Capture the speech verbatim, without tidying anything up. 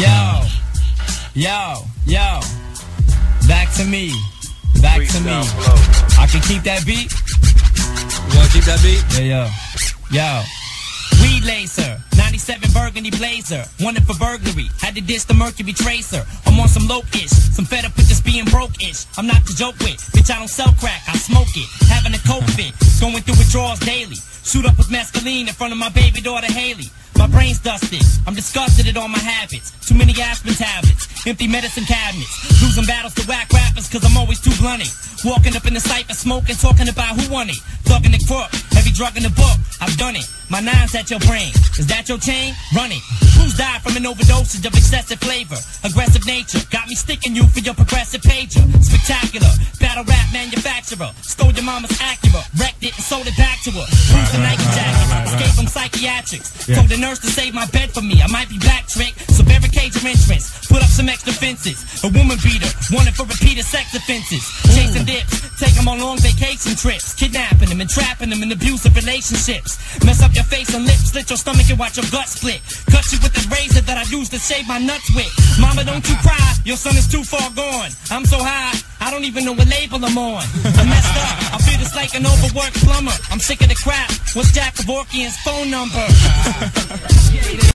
Yo, yo, yo. Back to me. Back Sweet to me. I can keep that beat. You wanna keep that beat? Yeah, yo. Yo. Weed laser. ninety-seven burgundy blazer. Wanted for burglary. Had to diss the Mercury Tracer. I'm on some low-ish. Some fed up with this being broke-ish. I'm not to joke with. Bitch, I don't sell crack. I smoke it. Having a coke fit. Going through withdrawals daily. Shoot up with mescaline in front of my baby daughter Hailey. My brain's dusted. I'm disgusted at all my habits. Too many aspirin tablets. Empty medicine cabinets. Losing battles to whack rappers because I'm always too blunty. Walking up in the cypher, smoking, talking about who won it. Thugging the crook. Every drug in the book. I've done it. My nine's at your brain. Is that your chain? Run it. Who's died from an overdosage of excessive flavor? Aggressive nature. Got me sticking you for your progressive pager. Spectacular. Battle rap manufacturer. Stole your mama's Acura. Wrecked it and sold it back to her. Used the Nike jacket. Escaped from psychiatrics. Yeah. Told the nurse to save my bed for me. I might be back, trick. So barricade your entrance. Put up some extra fences. A woman beater. Wanted for repeated sex offenses. Chasing dips. Take them on long vacation trips. Kidnapping them, entrapping them in abusive relationships. Mess up your face and lips. Slit your stomach and watch your gut split. Cut you with the razor that I use to shave my nuts with. Mama, don't you cry. Your son is too far gone. I'm so high. I don't even know what label I'm on. I messed up. I feel just like an overworked plumber. I'm sick of the crap. What's Jack Kevorkian's phone number?